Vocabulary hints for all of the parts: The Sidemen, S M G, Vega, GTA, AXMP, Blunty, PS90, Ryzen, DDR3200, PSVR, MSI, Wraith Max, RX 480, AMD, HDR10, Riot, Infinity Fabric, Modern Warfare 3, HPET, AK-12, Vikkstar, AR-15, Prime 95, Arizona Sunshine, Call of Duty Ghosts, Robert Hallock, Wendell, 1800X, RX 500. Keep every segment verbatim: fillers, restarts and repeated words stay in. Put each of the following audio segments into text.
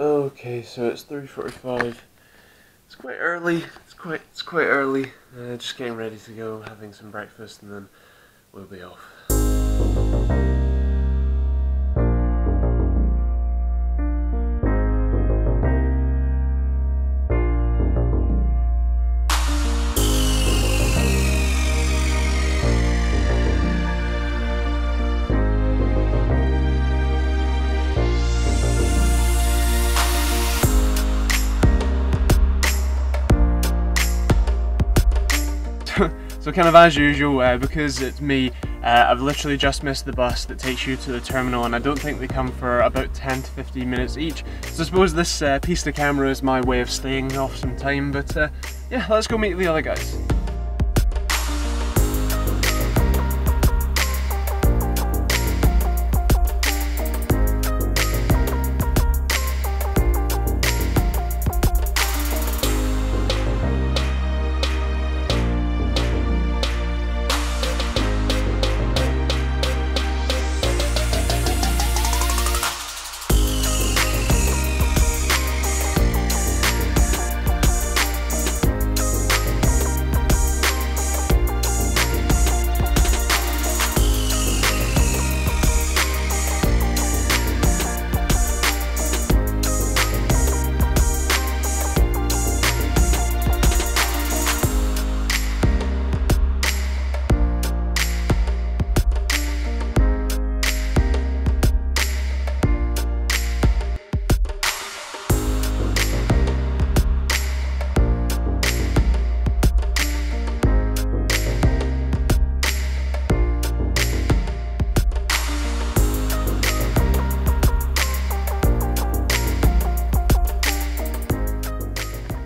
Okay, so it's three forty-five. It's quite early. It's quite it's quite early. Uh, just getting ready to go, having some breakfast, and then we'll be off. So kind of as usual, uh, because it's me, uh, I've literally just missed the bus that takes you to the terminal, and I don't think they come for about ten to fifteen minutes each. So I suppose this uh, piece of camera is my way of staying off some time, but uh, yeah, let's go meet the other guys.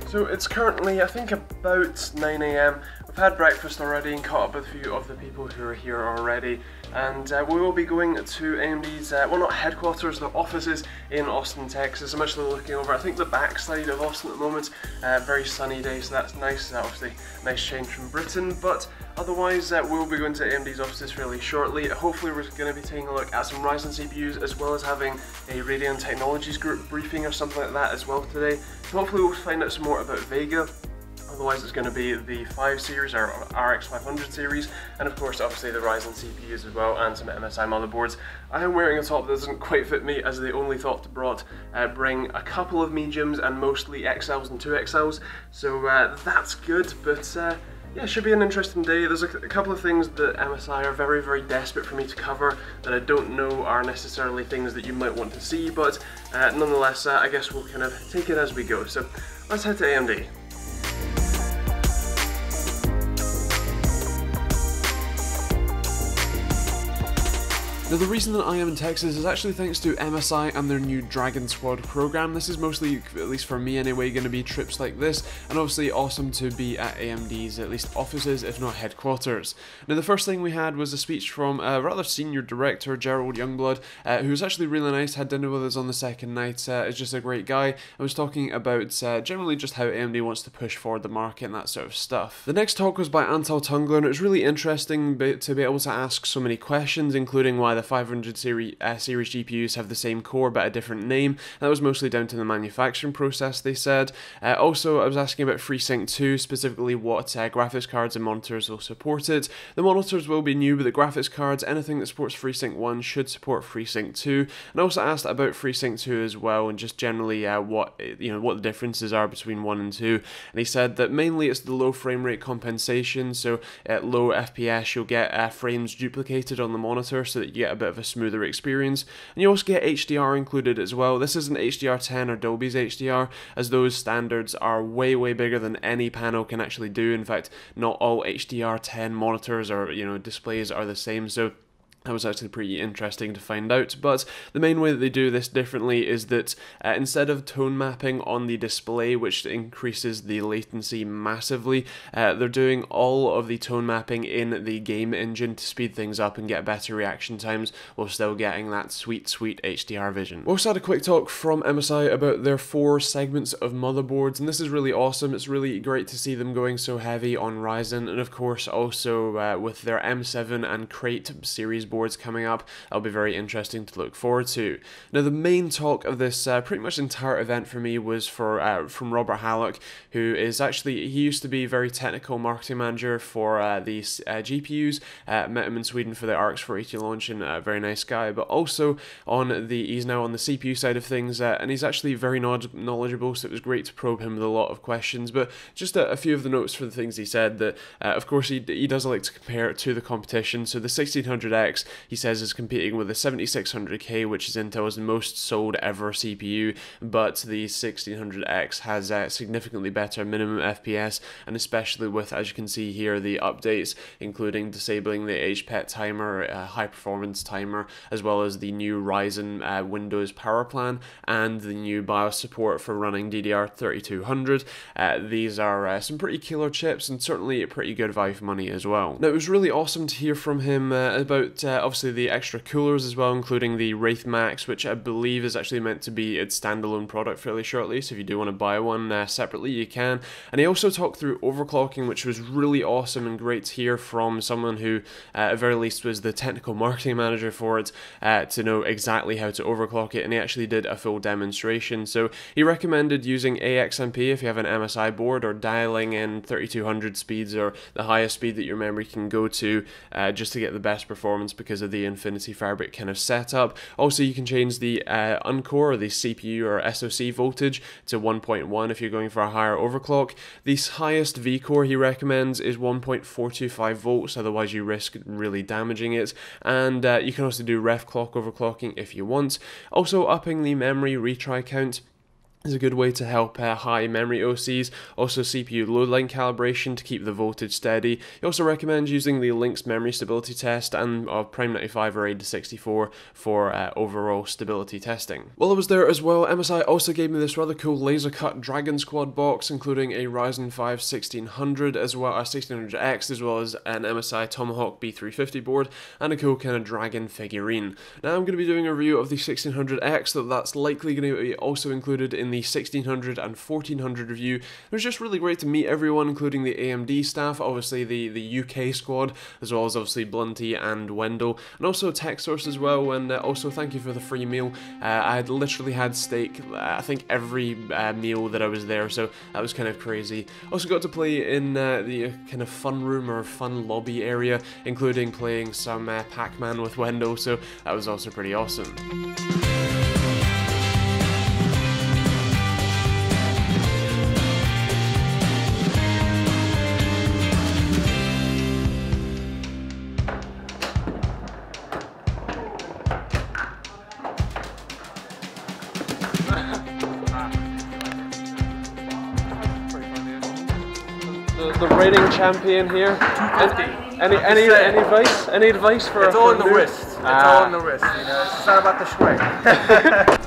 So it's currently, I think, about nine A M We've had breakfast already and caught up with a few of the people who are here already, and uh, we will be going to A M D's, uh, well, not headquarters, their offices in Austin, Texas. I'm actually looking over, I think, the backside of Austin at the moment. Uh, very sunny day, so that's nice. Uh, obviously, nice change from Britain, but otherwise, uh, we'll be going to A M D's offices fairly shortly. Hopefully, we're going to be taking a look at some Ryzen C P Us, as well as having a Radeon Technologies group briefing or something like that as well today. So hopefully we'll find out some more about Vega. Otherwise it's going to be the five series or R X five hundred series, and of course obviously the Ryzen C P Us as well, and some M S I motherboards. I am wearing a top that doesn't quite fit me, as they only thought to brought, uh, bring a couple of mediums and mostly X Ls and two X Ls, so uh, that's good, but uh, yeah, it should be an interesting day. There's a, a couple of things that M S I are very, very desperate for me to cover that I don't know are necessarily things that you might want to see, but uh, nonetheless, uh, I guess we'll kind of take it as we go. So let's head to A M D. Now, the reason that I am in Texas is actually thanks to M S I and their new Dragon Squad program. This is mostly, at least for me anyway, going to be trips like this, and obviously awesome to be at A M D's, at least offices, if not headquarters. Now, the first thing we had was a speech from a rather senior director, Gerald Youngblood, uh, who was actually really nice, had dinner with us on the second night, uh, is just a great guy, and was talking about uh, generally just how A M D wants to push forward the market and that sort of stuff. The next talk was by Antal Tungler, and it was really interesting to be able to ask so many questions, including why the five hundred series, uh, series G P Us have the same core but a different name, and that was mostly down to the manufacturing process, they said. Uh, also, I was asking about FreeSync two, specifically what uh, graphics cards and monitors will support it. The monitors will be new, but the graphics cards, anything that supports FreeSync one should support FreeSync two. And I also asked about FreeSync two as well, and just generally uh, what you know what the differences are between one and two. And he said that mainly it's the low frame rate compensation, so at low F P S you'll get uh, frames duplicated on the monitor so that you get a bit of a smoother experience, and you also get H D R included as well. This isn't H D R ten or Dolby's H D R, as those standards are way way bigger than any panel can actually do. In fact, not all H D R ten monitors or you know displays are the same, so that was actually pretty interesting to find out. But the main way that they do this differently is that uh, instead of tone mapping on the display, which increases the latency massively, uh, they're doing all of the tone mapping in the game engine to speed things up and get better reaction times, while still getting that sweet, sweet H D R vision. We also had a quick talk from M S I about their four segments of motherboards, and this is really awesome. It's really great to see them going so heavy on Ryzen, and of course also uh, with their M seven and Crate series boards. boards coming up. That'll be very interesting to look forward to. Now, the main talk of this uh, pretty much entire event for me was for uh, from Robert Hallock, who is actually, he used to be very technical marketing manager for uh, the uh, G P Us. Uh, met him in Sweden for the R X four eighty launch, and a very nice guy, but also on the, he's now on the C P U side of things, uh, and he's actually very knowledgeable, so it was great to probe him with a lot of questions. But just a, a few of the notes for the things he said, that uh, of course he, he does like to compare it to the competition. So the sixteen hundred X, he says, is competing with the seventy-six hundred K, which is Intel's most sold ever C P U, but the sixteen hundred X has a significantly better minimum F P S, and especially with, as you can see here, the updates, including disabling the H P E T timer, uh, high performance timer, as well as the new Ryzen uh, Windows power plan and the new BIOS support for running D D R thirty-two hundred. Uh, these are uh, some pretty killer chips, and certainly a pretty good value for money as well. Now, it was really awesome to hear from him uh, about uh, obviously the extra coolers as well, including the Wraith Max, which I believe is actually meant to be its standalone product fairly shortly, so if you do want to buy one uh, separately, you can. And he also talked through overclocking, which was really awesome and great to hear from someone who uh, at very least was the technical marketing manager for it, uh, to know exactly how to overclock it, and he actually did a full demonstration. So he recommended using A X M P if you have an M S I board, or dialing in thirty-two hundred speeds, or the highest speed that your memory can go to, uh, just to get the best performance because of the Infinity Fabric kind of setup. Also, you can change the uh, Uncore, or the C P U or S O C voltage to one point one if you're going for a higher overclock. The highest V-core he recommends is one point four two five volts, otherwise you risk really damaging it. And uh, you can also do ref clock overclocking if you want. Also, upping the memory retry count is a good way to help uh, high memory O Cs, also C P U load line calibration to keep the voltage steady. He also recommends using the Lynx memory stability test and uh, Prime ninety-five or RAID sixty-four for uh, overall stability testing. While I was there as well, M S I also gave me this rather cool laser cut Dragon Squad box, including a Ryzen five sixteen hundred as well, a sixteen hundred X, as well as an M S I Tomahawk B three fifty board and a cool kind of dragon figurine. Now, I'm going to be doing a review of the sixteen hundred X, so that's likely going to be also included in the the sixteen hundred and fourteen hundred review. It was just really great to meet everyone, including the A M D staff, obviously the, the U K squad, as well as obviously Blunty and Wendell, and also TechSource as well. And uh, also thank you for the free meal. Uh, I had literally had steak, uh, I think every uh, meal that I was there, so that was kind of crazy. Also got to play in uh, the kind of fun room or fun lobby area, including playing some uh, Pac-Man with Wendell, so that was also pretty awesome. The raiding champion here. Any any any advice? Any advice for? It's all in the wrist. It's all in the wrist. You know, it's not about the shrink.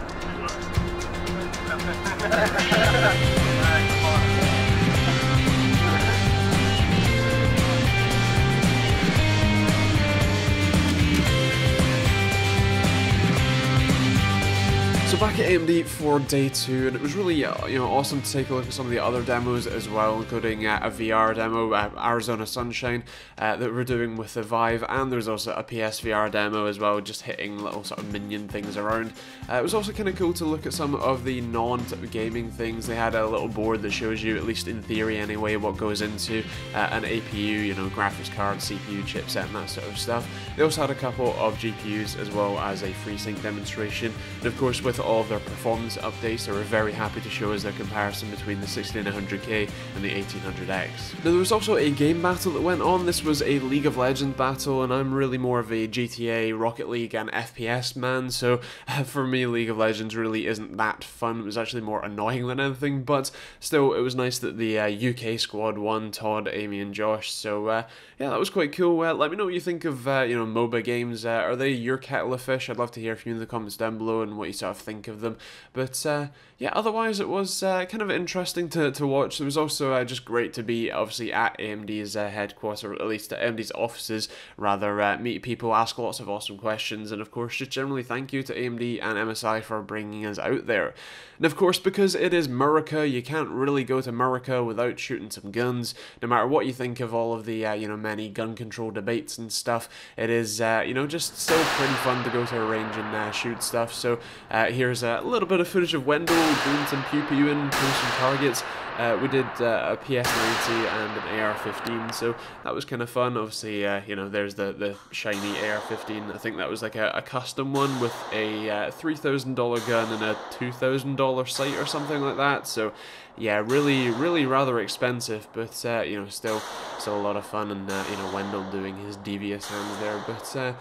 Back at A M D for day two, and it was really uh, you know, awesome to take a look at some of the other demos as well, including uh, a V R demo, uh, Arizona Sunshine, uh, that we're doing with the Vive, and there's also a P S V R demo as well, just hitting little sort of minion things around. Uh, it was also kind of cool to look at some of the non-gaming things. They had a little board that shows you, at least in theory anyway, what goes into uh, an A P U, you know, graphics card, C P U, chipset, and that sort of stuff. They also had a couple of G P Us as well as a FreeSync demonstration, and of course with all of their performance updates, they were very happy to show us their comparison between the sixteen hundred K and the eighteen hundred X. Now, there was also a game battle that went on. This was a League of Legends battle, and I'm really more of a G T A, Rocket League, and F P S man, so uh, for me, League of Legends really isn't that fun. It was actually more annoying than anything, but still, it was nice that the uh, U K squad won, Todd, Amy, and Josh, so uh, yeah, that was quite cool. Uh, let me know what you think of, uh, you know, MOBA games. Uh, are they your kettle of fish? I'd love to hear from you in the comments down below, and what you sort of think of them. But uh, yeah, otherwise it was uh, kind of interesting to, to watch. It was also uh, just great to be obviously at A M D's uh, headquarters, or at least at A M D's offices, rather uh, meet people, ask lots of awesome questions, and of course just generally thank you to A M D and M S I for bringing us out there. And of course, because it is Murica, you can't really go to Murica without shooting some guns. No matter what you think of all of the uh, you know, many gun control debates and stuff, it is uh, you know, just still pretty fun to go to a range and uh, shoot stuff. So uh, here's a little bit of footage of Wendell doing some pew pewing, pulling some targets. Uh, we did uh, a P S ninety and an A R fifteen, so that was kind of fun. Obviously, uh, you know, there's the, the shiny A R fifteen. I think that was like a, a custom one with a uh, three thousand dollar gun and a two thousand dollar sight or something like that. So yeah, really, really rather expensive, but uh, you know, still, still a lot of fun. And uh, you know, Wendell doing his devious hands there, but. Uh,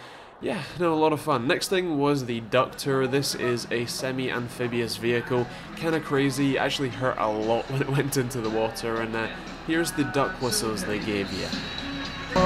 Yeah, no, a lot of fun. Next thing was the Ductor. This is a semi-amphibious vehicle, kind of crazy, actually hurt a lot when it went into the water, and uh, here's the duck whistles they gave you. But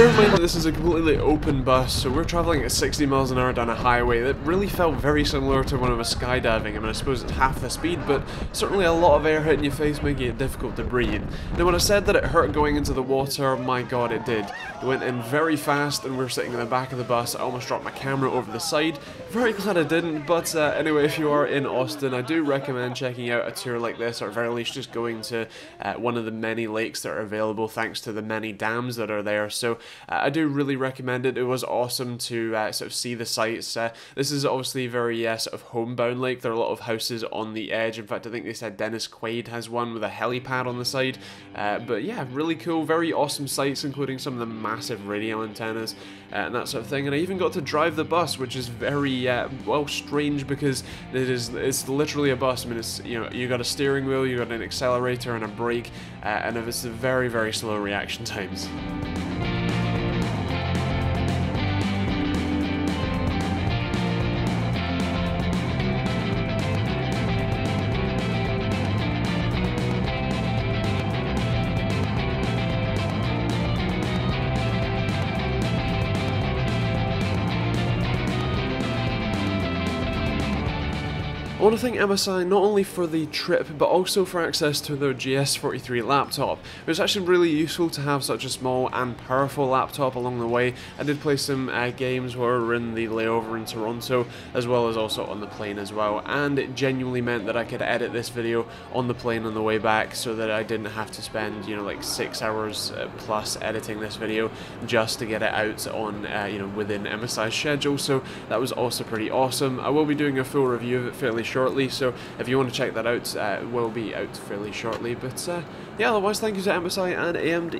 bear in mind that this is a completely open bus, so we're travelling at sixty miles an hour down a highway that really felt very similar to when I was skydiving. I mean, I suppose it's half the speed, but certainly a lot of air hitting your face, making it difficult to breathe. Now, when I said that it hurt going into the water, my god, it did. It went in very fast, and we were sitting in the back of the bus. I almost dropped my camera over the side. Very glad I didn't, but uh, anyway, if you are in Austin, I do recommend checking out a tour like this, or at very least just going to uh, one of the many lakes that are available thanks to the many dams that are there. So Uh, I do really recommend it. It was awesome to uh, sort of see the sights. Uh, this is obviously very uh, sort of homebound lake. There are a lot of houses on the edge. In fact, I think they said Dennis Quaid has one with a helipad on the side. Uh, but yeah, really cool, very awesome sights, including some of the massive radio antennas uh, and that sort of thing. And I even got to drive the bus, which is very uh, well strange, because it is it's literally a bus. I mean, it's, you know, you got a steering wheel, you got an accelerator and a brake, uh, and it's a very very slow reaction times. I want to thank M S I not only for the trip, but also for access to their G S forty-three laptop. It was actually really useful to have such a small and powerful laptop along the way. I did play some uh, games while we were in the layover in Toronto, as well as also on the plane as well, and it genuinely meant that I could edit this video on the plane on the way back, so that I didn't have to spend, you know, like six hours uh, plus editing this video just to get it out on, uh, you know, within M S I's schedule, so that was also pretty awesome. I will be doing a full review of it fairly shortly. shortly, so if you want to check that out, uh, it will be out fairly shortly, but uh, yeah, otherwise thank you to M S I and A M D.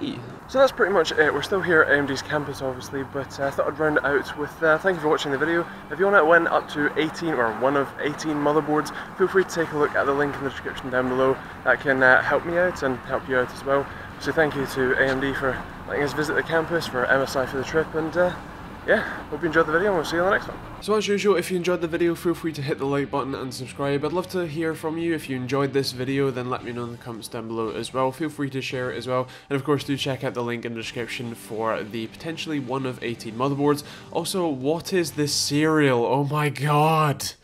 So that's pretty much it. We're still here at A M D's campus obviously, but uh, I thought I'd round it out with uh, thank you for watching the video. If you want to win up to eighteen or one of eighteen motherboards, feel free to take a look at the link in the description down below. That can uh, help me out and help you out as well. So thank you to A M D for letting us visit the campus, for M S I for the trip, and uh, yeah, hope you enjoyed the video, and we'll see you in the next one. So as usual, if you enjoyed the video, feel free to hit the like button and subscribe. I'd love to hear from you. If you enjoyed this video, then let me know in the comments down below as well. Feel free to share it as well. And of course, do check out the link in the description for the potentially one of eighteen motherboards. Also, what is this cereal? Oh my god!